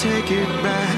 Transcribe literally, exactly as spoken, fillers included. take it back.